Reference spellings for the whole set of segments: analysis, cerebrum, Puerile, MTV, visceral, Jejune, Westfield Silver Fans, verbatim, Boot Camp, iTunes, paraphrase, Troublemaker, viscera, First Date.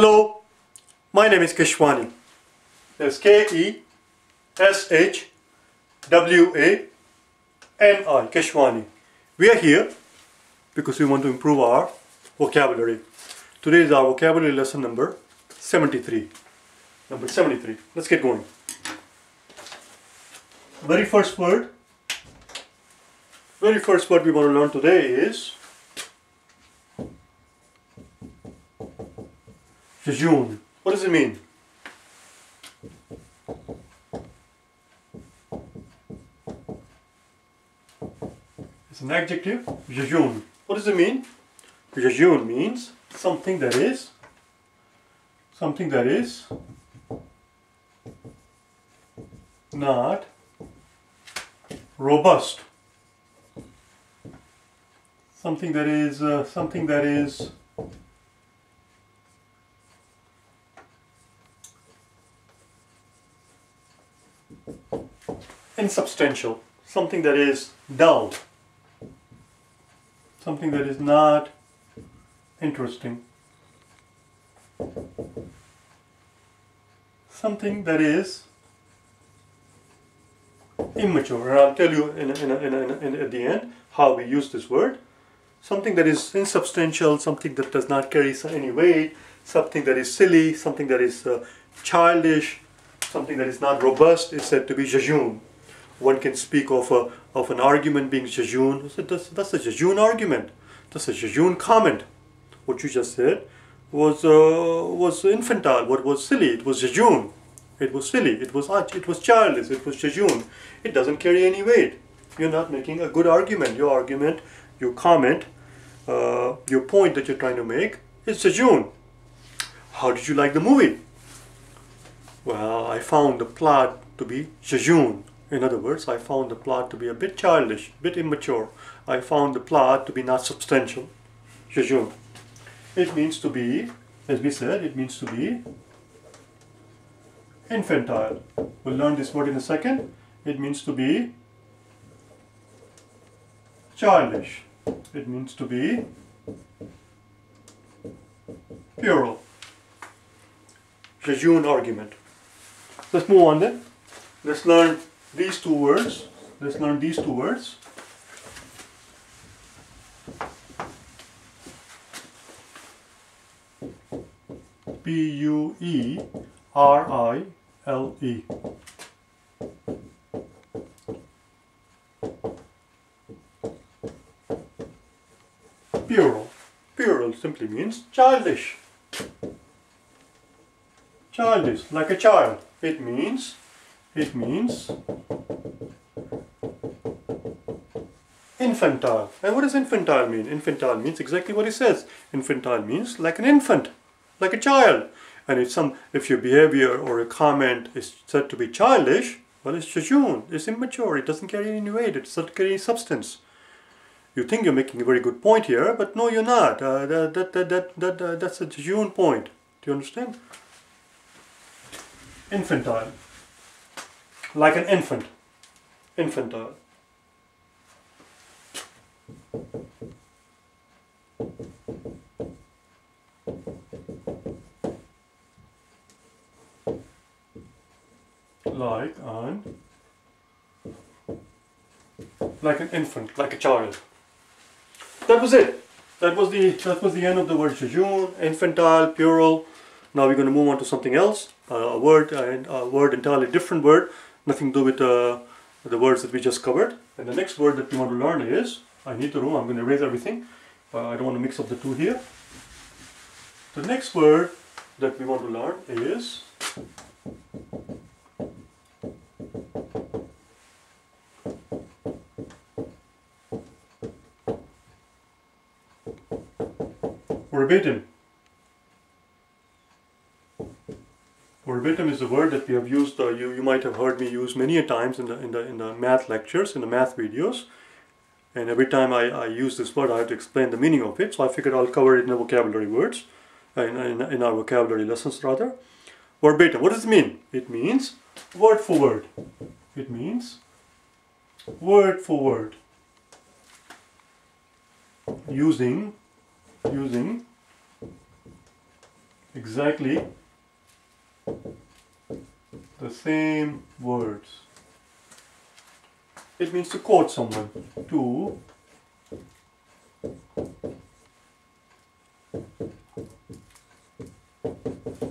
Hello, my name is Keshwani. That's K-E-S-H-W-A-N-I, Keshwani. We are here because we want to improve our vocabulary. Today is our vocabulary lesson number 73. Let's get going. Very first word we want to learn today is Jejune. What does it mean? It's an adjective, Jejune. What does it mean? Jejune means something that is not robust. Something that is insubstantial, something that is dull, something that is not interesting, something that is immature. And I'll tell you at the end how we use this word. Something that is insubstantial, something that does not carry any weight, something that is silly, something that is childish, something that is not robust is said to be Jejune. One can speak of an argument being Jejune. That's a Jejune argument. That's a Jejune comment. What you just said was infantile. What was silly? It was Jejune. It was silly. It was childish. It was Jejune. It doesn't carry any weight. You're not making a good argument. Your argument, your comment, your point that you're trying to make is Jejune. How did you like the movie? Well, I found the plot to be Jejune. In other words, I found the plot to be a bit childish, a bit immature. I found the plot to be not substantial. Jejune. It means to be, as we said, it means to be infantile. We'll learn this word in a second. It means to be childish. It means to be puerile. Jejune argument. Let's move on then. Let's learn these two words. Puerile. Puerile. Puerile simply means childish. Childish, like a child. It means infantile. And what does infantile mean? Infantile means exactly what it says. Infantile means like an infant, like a child. And if your behavior or a comment is said to be childish, well, it's Jejune, it's immature, it doesn't carry any weight, it doesn't carry any substance. You think you're making a very good point here, but no, you're not. That's a Jejune point. Do you understand? Infantile. Like an infant. Infantile. Like an infant, like a child. That was it. That was the end of the word Jejune, infantile, puerile. Now we're going to move on to something else. A word entirely different word. Nothing to do with the words that we just covered. And the next word that we want to learn is, I need the room, I'm going to erase everything. I don't want to mix up the two here. The next word that we want to learn is verbatim. Verbatim is a word that we have used. You might have heard me use many a times in the math lectures, in the math videos. And every time I use this word, I have to explain the meaning of it. So I figured I'll cover it in the vocabulary words, in our vocabulary lessons rather. Verbatim. What does it mean? It means word for word. It means word for word. Using exactly the same words. It means to quote someone, to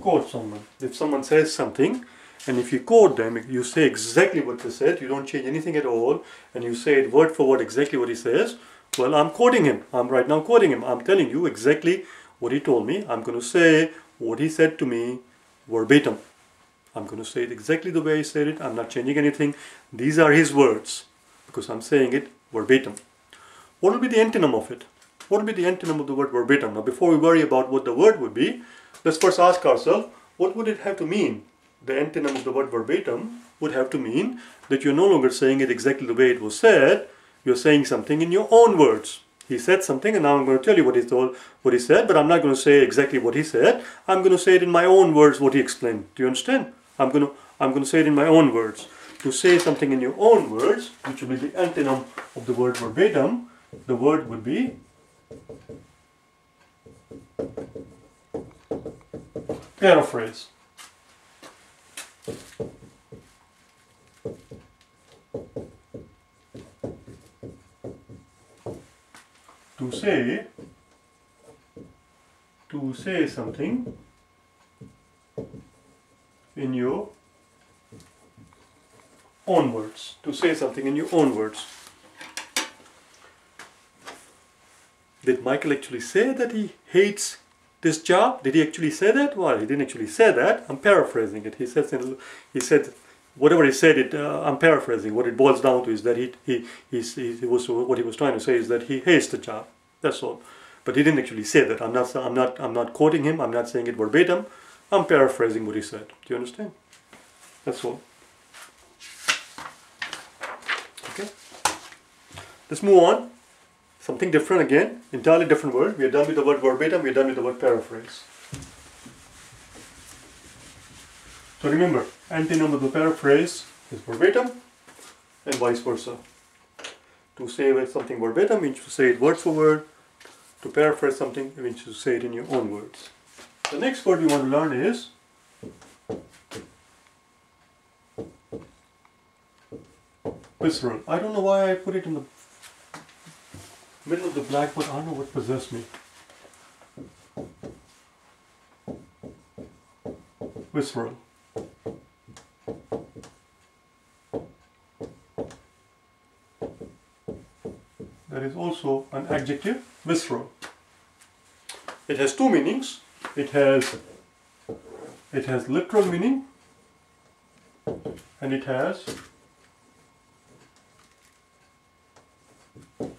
quote someone. If someone says something and if you quote them, you say exactly what they said, you don't change anything at all, and you say it word for word exactly what he says, well, I'm quoting him. I'm right now quoting him. I'm telling you exactly what he told me. I'm going to say what he said to me verbatim. I'm going to say it exactly the way he said it. I'm not changing anything. These are his words because I'm saying it verbatim. What will be the antonym of it? What will be the antonym of the word verbatim? Now, before we worry about what the word would be, let's first ask ourselves, what would it have to mean? The antonym of the word verbatim would have to mean that you're no longer saying it exactly the way it was said. You're saying something in your own words. He said something, and now I'm going to tell you what he said, but I'm not going to say exactly what he said. I'm going to say it in my own words, what he explained. Do you understand? I'm going to say it in my own words. To say something in your own words, which will be the antonym of the word verbatim, the word would be paraphrase. To say something in your own words. To say something in your own words. Did Michael actually say that he hates this job? Did he actually say that? Well, he didn't actually say that. I'm paraphrasing it. He said whatever he said, I'm paraphrasing. What it boils down to is that what he was trying to say is that he hates the job. That's all. But he didn't actually say that. I'm not quoting him. I'm not saying it verbatim. I'm paraphrasing what he said. Do you understand? That's all. Okay. Let's move on. Something different again. Entirely different word. We are done with the word verbatim. We are done with the word paraphrase. So remember, antonym of the paraphrase is verbatim and vice versa. To say something verbatim means to say it word for word. To paraphrase something means to say it in your own words. The next word we want to learn is visceral. I don't know why I put it in the middle of the blackboard. I don't know what possessed me. Visceral. That is also an adjective, visceral. It has two meanings. It has literal meaning and it has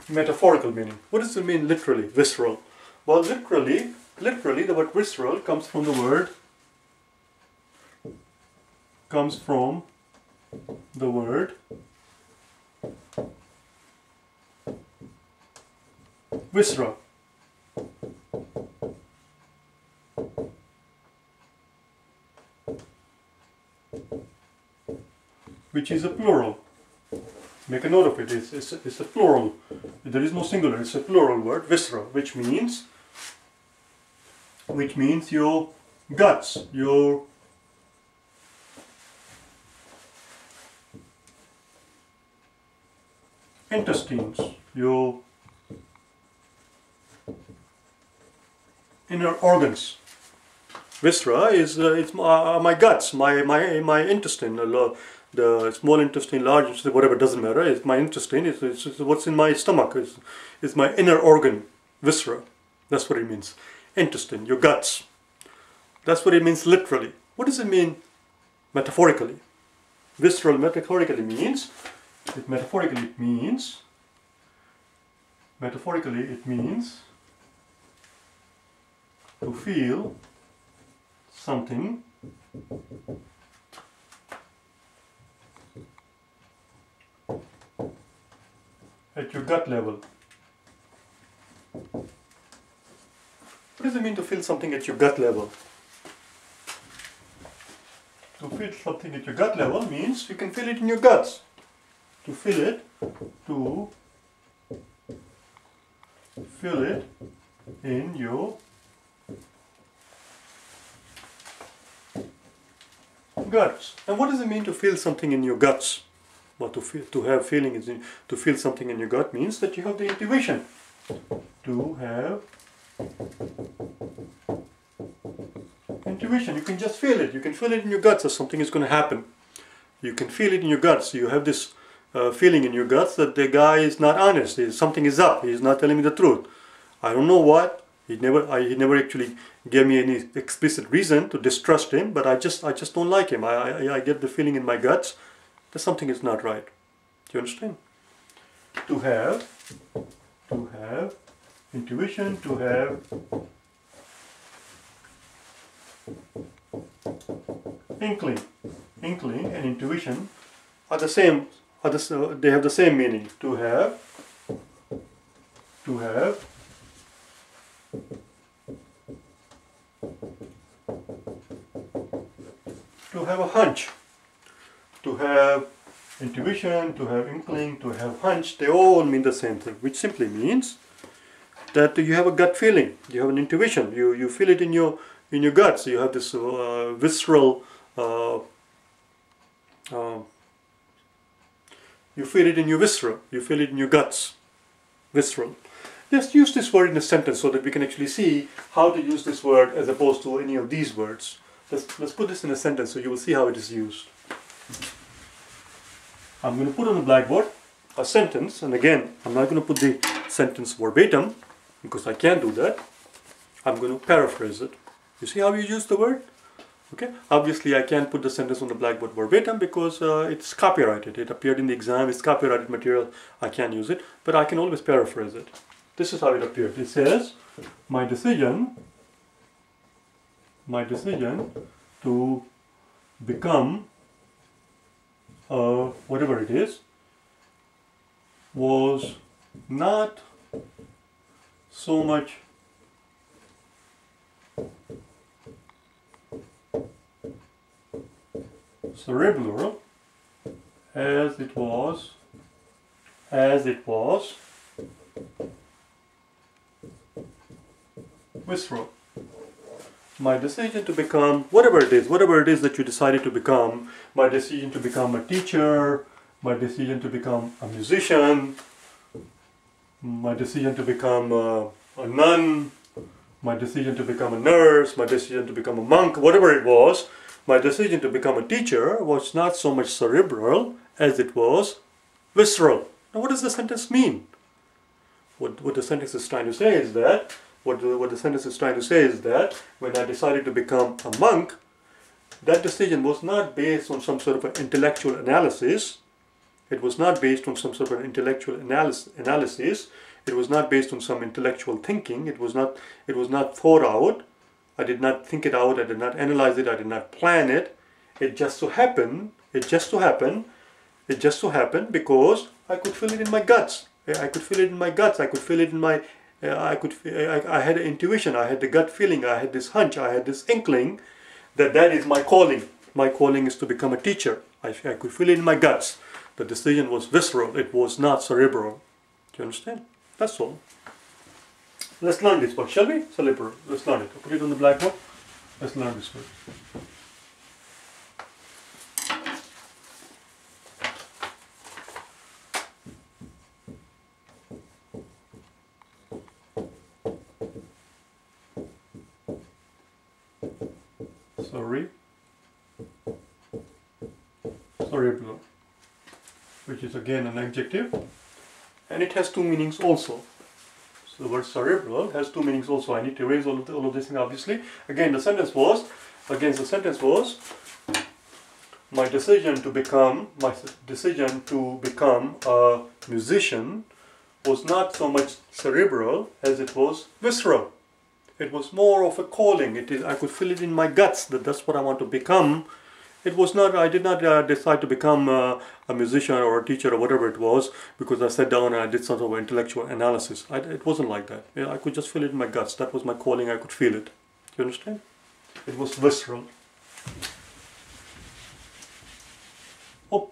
metaphorical meaning. What does it mean literally, visceral? Well, literally the word visceral comes from the word viscera. Which is a plural. Make a note of it. It's a plural. There is no singular. It's a plural word, viscera, which means your guts, your intestines, your inner organs. Viscera is my guts, my intestine, the small intestine, large intestine, whatever, doesn't matter. It's my intestine. It's what's in my stomach. It's my inner organ, viscera. That's what it means. Intestine, your guts. That's what it means literally. What does it mean metaphorically? Visceral metaphorically means. Metaphorically it means to feel something at your gut level. What does it mean to feel something at your gut level? To feel something at your gut level means you can feel it in your guts. To feel it in your guts. And what does it mean to feel something in your guts? Well, to feel something in your gut means that you have the intuition. To have intuition, you can just feel it. You can feel it in your guts that something is going to happen. You can feel it in your guts. You have this feeling in your guts that the guy is not honest. Something is up. He's not telling me the truth. I don't know what. He never actually gave me any explicit reason to distrust him, but I just don't like him. I get the feeling in my guts that something is not right. Do you understand? To have intuition, to have inkling. Inkling and intuition are the same. They have the same meaning. To have to have a hunch. To have intuition, to have inkling, to have hunch, they all mean the same thing, which simply means that you have a gut feeling, you have an intuition, you feel it in your guts, you have this visceral, you feel it in your viscera, you feel it in your guts, visceral. Just use this word in a sentence so that we can actually see how to use this word as opposed to any of these words. Let's put this in a sentence so you will see how it is used. I'm going to put on the blackboard a sentence, and again, I'm not going to put the sentence verbatim because I can't do that. I'm going to paraphrase it. You see how you use the word? Okay. Obviously, I can't put the sentence on the blackboard verbatim because it's copyrighted. It appeared in the exam. It's copyrighted material. I can't use it, but I can always paraphrase it. This is how it appeared. It says, my decision to become whatever it is, was not so much cerebral as it was visceral. My decision to become whatever it is that you decided to become, my decision to become a teacher, my decision to become a musician, my decision to become a nun, my decision to become a nurse, my decision to become a monk, whatever it was, my decision to become a teacher was not so much cerebral as it was visceral. Now, what does the sentence mean? What the sentence is trying to say is that when I decided to become a monk, that decision was not based on some sort of an intellectual analysis. It was not based on some intellectual thinking. It was not thought out. I did not think it out. I did not analyze it. I did not plan it. It just so happened because I could feel it in my guts. I could feel it in my I had an intuition, I had the gut feeling, I had this hunch, I had this inkling that is my calling. My calling is to become a teacher. I could feel it in my guts. The decision was visceral, it was not cerebral. Do you understand? That's all. Let's learn this word, shall we? Cerebral. Let's learn it. I'll put it on the blackboard. Let's learn this word. Cerebrum, which is again an adjective, and it has two meanings also. So the word cerebral has two meanings also. I need to erase all of this thing, obviously. Again, the sentence was my decision to become a musician was not so much cerebral as it was visceral. It was more of a calling. I could feel it in my guts that that's what I want to become. It was not. I did not decide to become a musician or a teacher or whatever it was because I sat down and I did some sort of intellectual analysis. It wasn't like that. I could just feel it in my guts. That was my calling. I could feel it. Do you understand? It was visceral. Oh,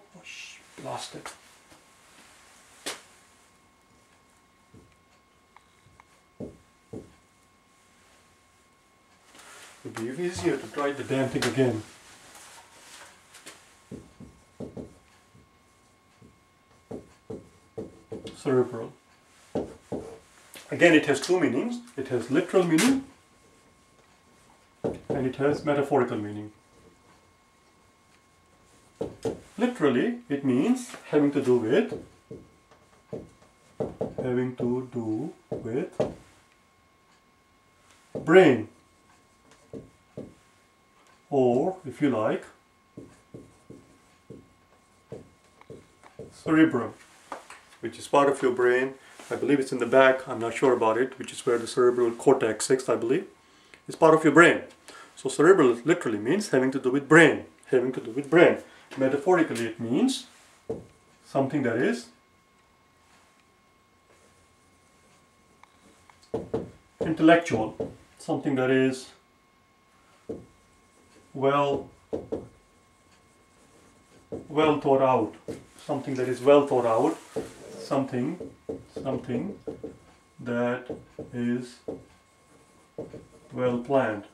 lost it. It would be easier to try the damn thing again. cerebral. Again, it has two meanings. It has literal meaning and it has metaphorical meaning. Literally, it means having to do with brain, or if you like, cerebrum, which is part of your brain. I believe it's in the back, I'm not sure about it, which is where the cerebral cortex sits, I believe. It's part of your brain. So cerebral literally means having to do with brain. Metaphorically, it means something that is intellectual, something that is well thought out, something that is well thought out, something that is well planned.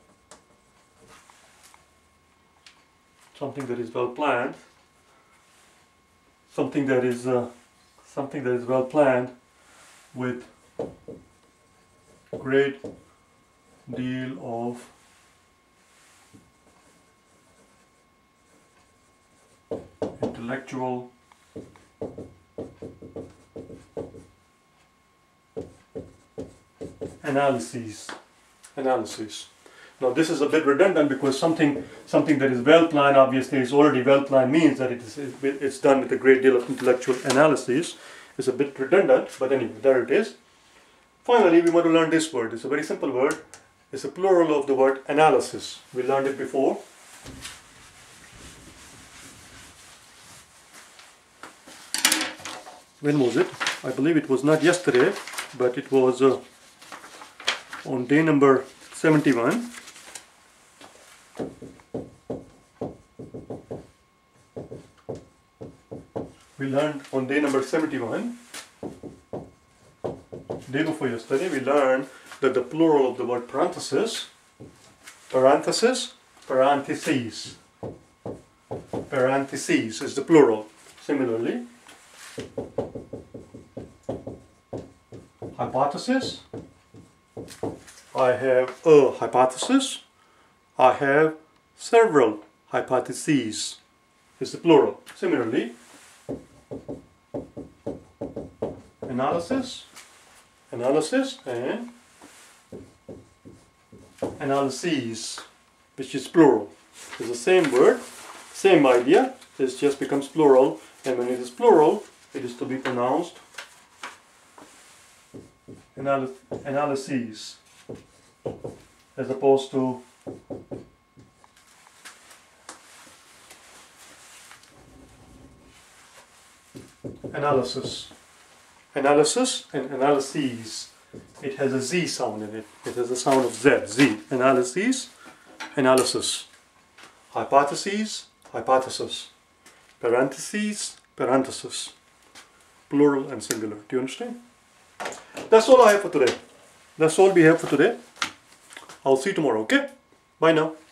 Something that is well planned, something that is well planned with great deal of intellectual analysis. Now this is a bit redundant, because something that is well planned obviously is already well planned, means that it's done with a great deal of intellectual analysis. It's a bit redundant, but anyway, there it is. Finally, we want to learn this word. It's a very simple word. It's a plural of the word analysis. We learned it before. When was it? I believe it was not yesterday, but it was on day number 71. We learned on day number 71, day before yesterday, we learned that the plural of the word parentheses is the plural. Similarly, hypothesis, I have a hypothesis, I have several hypotheses is the plural. Similarly, analysis and analyses, which is plural. It's the same word, same idea, it just becomes plural, and when it is plural, it is to be pronounced analyses, as opposed to analysis and analyses. It has a Z sound in it. It has a sound of Z. Analyses, analysis. Hypotheses. Parentheses. Plural and singular. Do you understand? That's all I have for today. That's all we have for today. I'll see you tomorrow, okay? Bye now.